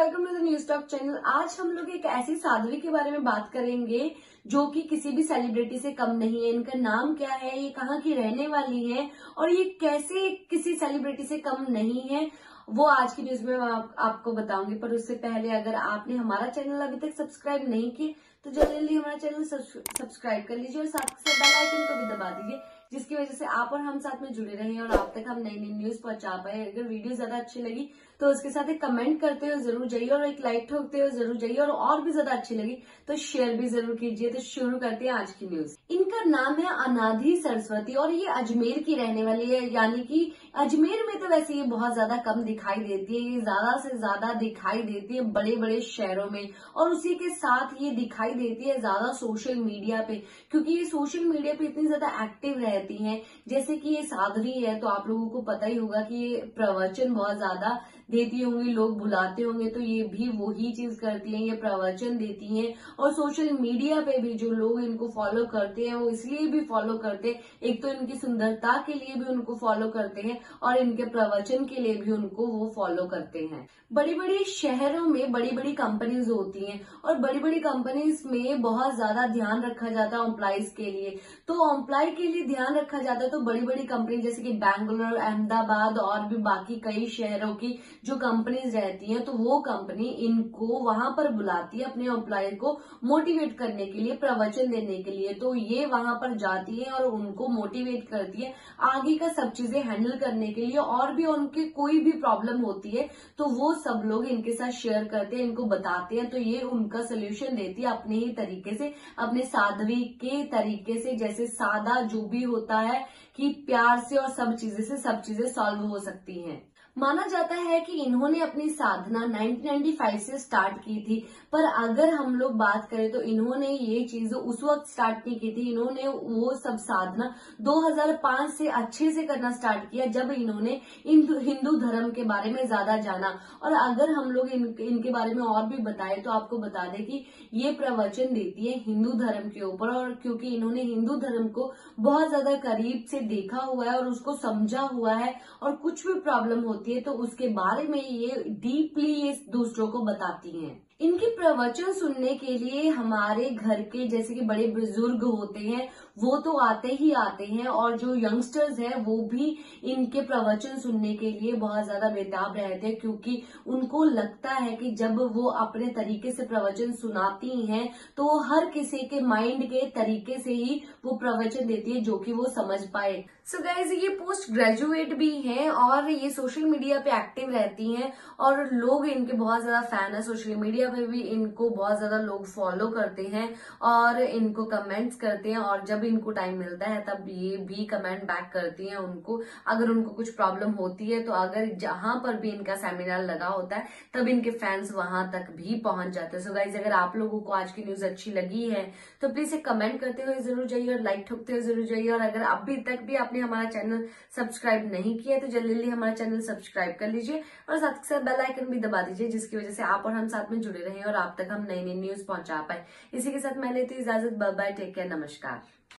Welcome to the news talk channel. आज हम लोग एक ऐसी साध्वी के बारे में बात करेंगे जो कि किसी भी सेलिब्रिटी से कम नहीं है। इनका नाम क्या है, ये कहाँ की रहने वाली है और ये कैसे किसी सेलिब्रिटी से कम नहीं है, वो आज की न्यूज में आपको बताऊंगी। पर उससे पहले अगर आपने हमारा चैनल अभी तक सब्सक्राइब नहीं किया तो जल्दी हमारा चैनल सब्सक्राइब कर लीजिए और साथ ही साथ बेल आइकन को भी दबा दीजिए, जिसकी वजह से आप और हम साथ में जुड़े रहे और आप तक हम नई नई न्यूज पहुंचा पाए। अगर वीडियो ज्यादा अच्छी लगी तो उसके साथ एक कमेंट करते हो जरूर जाइए और एक लाइक ठोकते हो जरूर जाइए और भी ज्यादा अच्छी लगी तो शेयर भी जरूर कीजिए। तो शुरू करते हैं आज की न्यूज। इनका नाम है अनादि सरस्वती और ये अजमेर की रहने वाली है, यानी कि अजमेर में तो वैसे ये बहुत ज्यादा कम दिखाई देती है, ये ज्यादा से ज्यादा दिखाई देती है बड़े बड़े शहरों में और उसी के साथ ये दिखाई देती है ज्यादा सोशल मीडिया पे, क्योंकि ये सोशल मीडिया पे इतनी ज्यादा एक्टिव रहती हैं। जैसे कि ये साध्वी है तो आप लोगों को पता ही होगा कि ये प्रवचन बहुत ज्यादा देती होंगी, लोग बुलाते होंगे तो ये भी वही चीज करती हैं, ये प्रवचन देती हैं। और सोशल मीडिया पे भी जो लोग इनको फॉलो करते हैं वो इसलिए भी फॉलो करते हैं, एक तो इनकी सुंदरता के लिए भी उनको फॉलो करते हैं और इनके प्रवचन के लिए भी उनको वो फॉलो करते हैं। बड़े बड़े शहरों में बड़ी बड़ी कंपनीज होती हैं और बड़ी बड़ी कंपनीज में बहुत ज्यादा ध्यान रखा जाता है एम्प्लॉइज के लिए, तो एम्प्लॉय के लिए ध्यान रखा जाता है तो बड़ी बड़ी कंपनी जैसे कि बैंगलोर, अहमदाबाद और भी बाकी कई शहरों की जो कंपनीज रहती हैं तो वो कंपनी इनको वहां पर बुलाती है अपने एम्प्लॉय को मोटिवेट करने के लिए, प्रवचन देने के लिए। तो ये वहां पर जाती है और उनको मोटिवेट करती है आगे का सब चीजें हैंडल करने के लिए, और भी उनके कोई भी प्रॉब्लम होती है तो वो सब लोग इनके साथ शेयर करते हैं, इनको बताते हैं तो ये उनका सोल्यूशन देती है अपने ही तरीके से, अपने साध्वी के तरीके से। जैसे सादा जो भी होता है कि प्यार से और सब चीजें सॉल्व हो सकती हैं। माना जाता है कि इन्होंने अपनी साधना 1995 से स्टार्ट की थी, पर अगर हम लोग बात करें तो इन्होंने ये चीज उस वक्त स्टार्ट नहीं की थी। इन्होंने वो सब साधना 2005 से अच्छे से करना स्टार्ट किया जब इन्होंने हिंदू धर्म के बारे में ज्यादा जाना। और अगर हम लोग इनके बारे में और भी बताए तो आपको बता दें कि ये प्रवचन देती है हिंदू धर्म के ऊपर, और क्योंकि इन्होंने हिंदू धर्म को बहुत ज्यादा करीब से देखा हुआ है और उसको समझा हुआ है और कुछ भी प्रॉब्लम है तो उसके बारे में ये डीपली दूसरों को बताती हैं। इनके प्रवचन सुनने के लिए हमारे घर के जैसे कि बड़े बुजुर्ग होते हैं वो तो आते हैं और जो यंगस्टर्स हैं वो भी इनके प्रवचन सुनने के लिए बहुत ज्यादा बेताब रहते हैं, क्योंकि उनको लगता है कि जब वो अपने तरीके से प्रवचन सुनाती हैं तो हर किसी के माइंड के तरीके से ही वो प्रवचन देती है जो कि वो समझ पाए। सो गाइज, ये पोस्ट ग्रेजुएट भी है और ये सोशल मीडिया पे एक्टिव रहती है और लोग इनके बहुत ज्यादा फैन है, सोशल मीडिया पे भी इनको बहुत ज्यादा लोग फॉलो करते हैं और इनको कमेंट्स करते हैं और जब इनको टाइम मिलता है तब ये भी कमेंट बैक करती हैं उनको। अगर उनको कुछ प्रॉब्लम होती है तो अगर जहां पर भी इनका सेमिनार लगा होता है तब इनके फैंस वहां तक भी पहुंच जाते हैं। सो गाइज, अगर आप लोगों को आज की न्यूज अच्छी लगी है तो प्लीज एक कमेंट करते हुए जरूर जाइए और लाइक ठोकते हुए जरूर जाइए। और अगर अभी तक भी आपने हमारा चैनल सब्सक्राइब नहीं किया तो जल्दी हमारा चैनल सब्सक्राइब कर लीजिए और साथ ही साथ बेल आइकन भी दबा दीजिए, जिसकी वजह से आप और हम साथ में जुड़े रहे और आप तक हम नई नई न्यूज पहुंचा पाए। इसी के साथ मैं लेती हूँ इजाजत। बाय बाय, टेक केयर, नमस्कार।